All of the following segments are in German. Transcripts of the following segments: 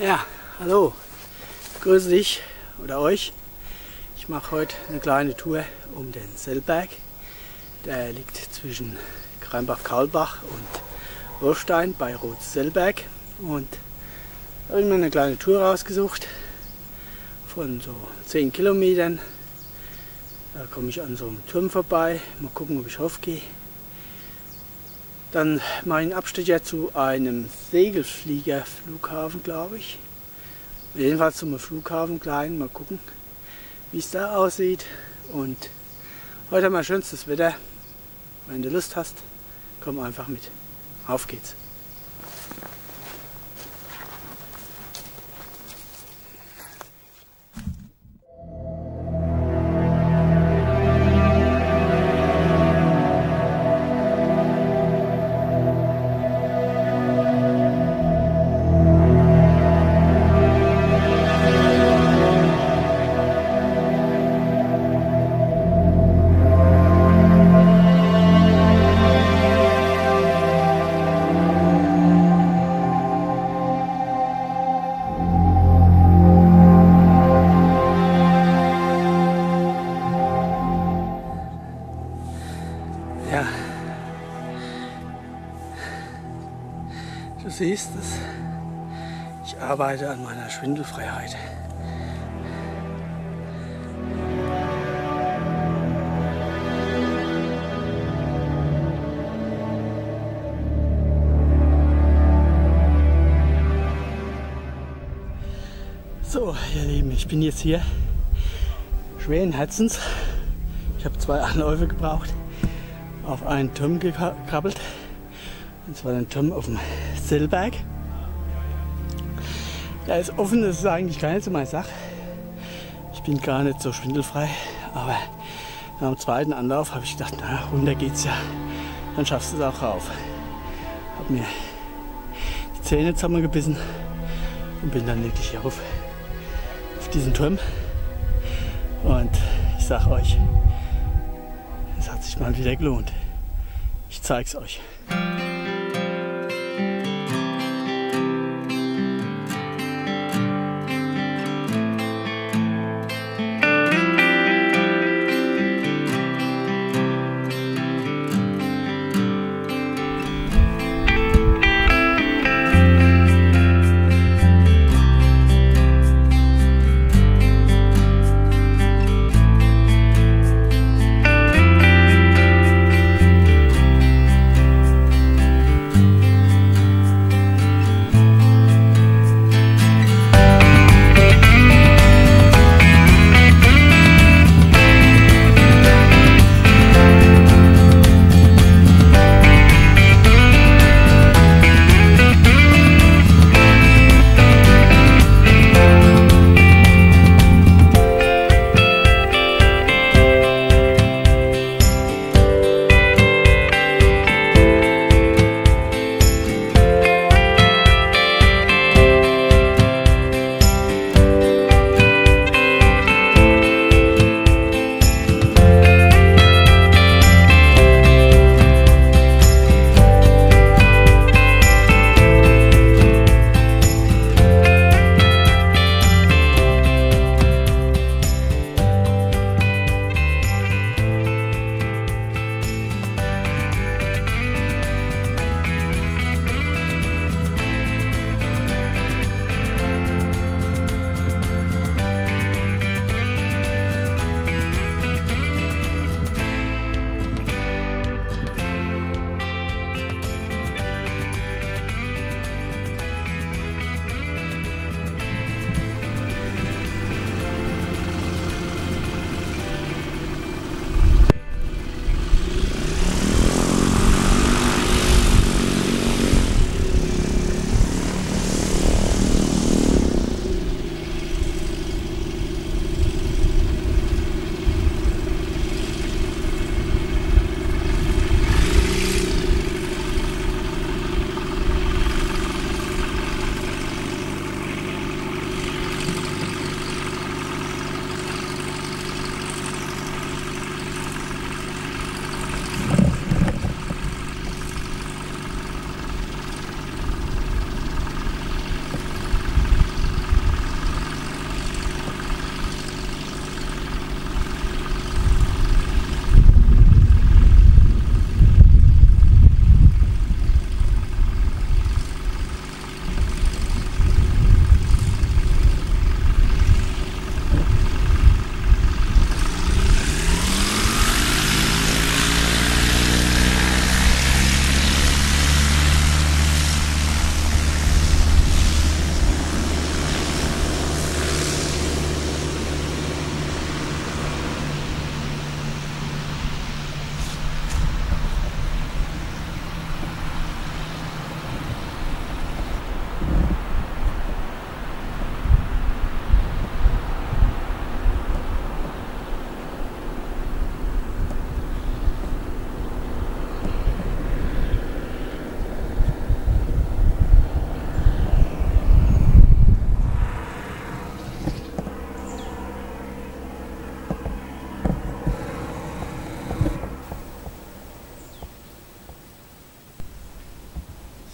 Ja, hallo, grüße dich oder euch. Ich mache heute eine kleine Tour um den Selberg. Der liegt zwischen Kreimbach-Karlbach und Wolfstein bei Rothselberg. Und da habe ich mir eine kleine Tour rausgesucht von so 10 Kilometern. Da komme ich an so einem Turm vorbei. Mal gucken, ob ich raufgehe. Dann mache ich einen Abstecher zu einem Segelfliegerflughafen, glaube ich. Jedenfalls zum Flughafen klein. Mal gucken, wie es da aussieht. Und heute haben wir schönstes Wetter. Wenn du Lust hast, komm einfach mit. Auf geht's. Ja, du siehst es, ich arbeite an meiner Schwindelfreiheit. So, ihr Lieben, ich bin jetzt hier schweren Herzens. Ich habe 2 Anläufe gebraucht. Auf einen Turm gekrabbelt, und zwar den Turm auf dem Selberg. Der ist offen, das ist eigentlich gar nicht so meine Sache. Ich bin gar nicht so schwindelfrei, aber nach dem zweiten Anlauf habe ich gedacht, na, runter geht's ja, dann schaffst du es auch rauf. Habe mir die Zähne zusammengebissen und bin dann wirklich hier auf diesen Turm. Und ich sag euch, es hat sich mal wieder gelohnt. Ich zeig's euch.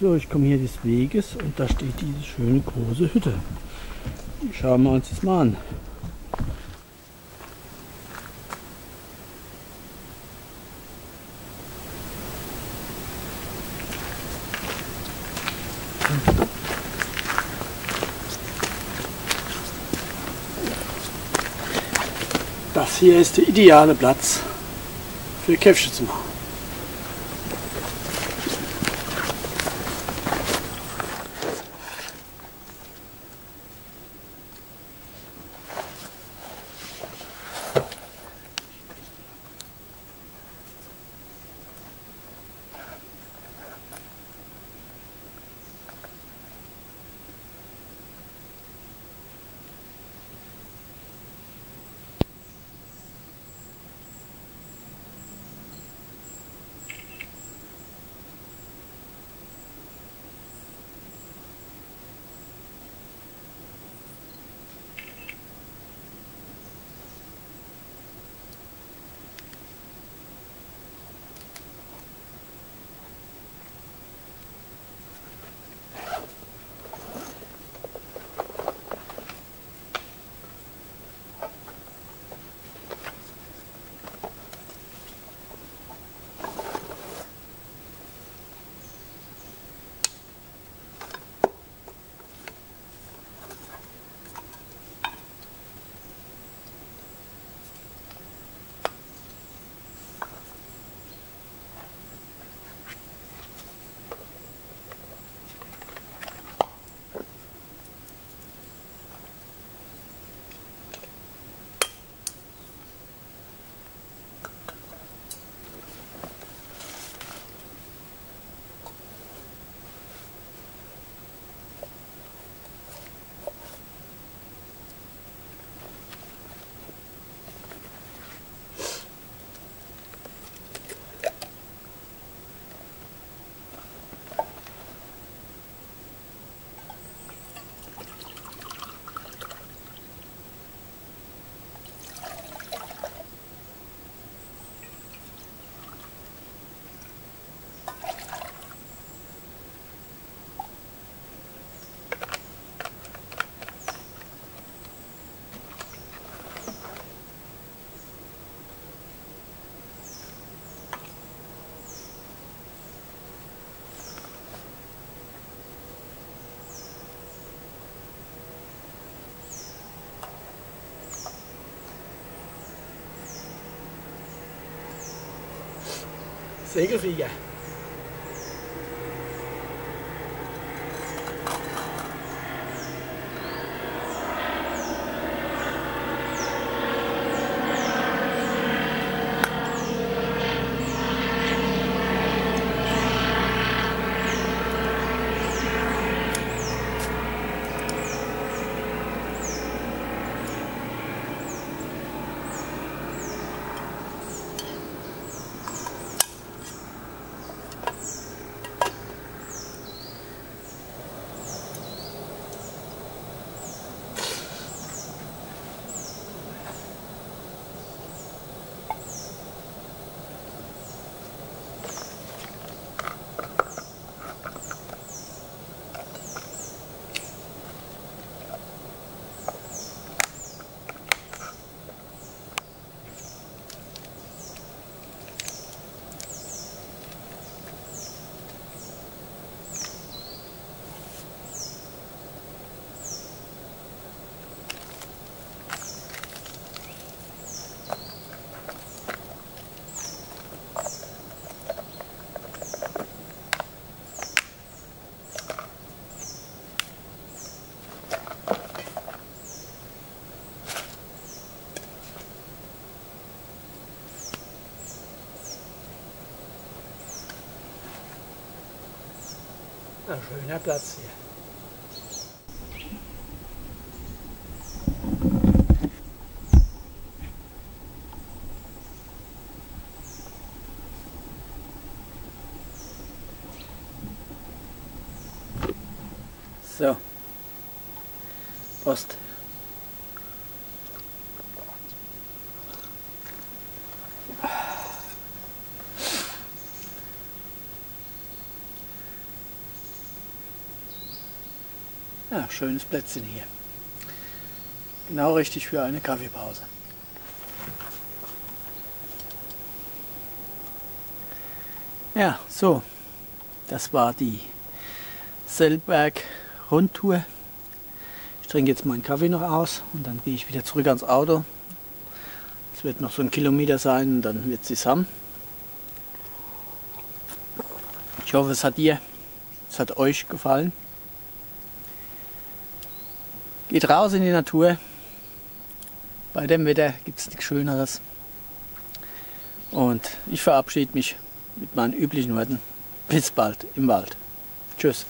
So, ich komme hier des Weges und da steht diese schöne große Hütte. Die schauen wir uns das mal an. Das hier ist der ideale Platz für Käffchen zu machen. Segelflieger. Ein schöner Platz hier. So. Post. Ja, schönes Plätzchen hier. Genau richtig für eine Kaffeepause. Ja, so. Das war die Selberg-Rundtour. Ich trinke jetzt meinen Kaffee noch aus und dann gehe ich wieder zurück ans Auto. Es wird noch so ein Kilometer sein und dann wird es zusammen. Ich hoffe, es hat euch gefallen. Geht raus in die Natur. Bei dem Wetter gibt es nichts Schöneres. Und ich verabschiede mich mit meinen üblichen Worten. Bis bald im Wald. Tschüss.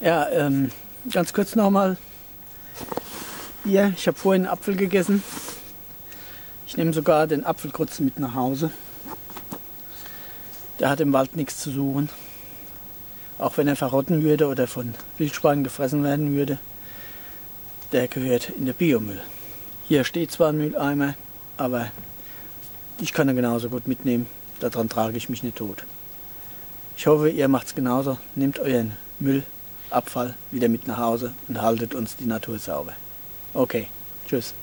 Ja, ganz kurz nochmal. Hier, ich habe vorhin einen Apfel gegessen. Ich nehme sogar den Apfelkrutzen mit nach Hause. Der hat im Wald nichts zu suchen. Auch wenn er verrotten würde oder von Wildschweinen gefressen werden würde, der gehört in den Biomüll. Hier steht zwar ein Mülleimer, aber ich kann ihn genauso gut mitnehmen. Daran trage ich mich nicht tot. Ich hoffe, ihr macht es genauso. Nehmt euren Müllabfall wieder mit nach Hause und haltet uns die Natur sauber. Okay, tschüss.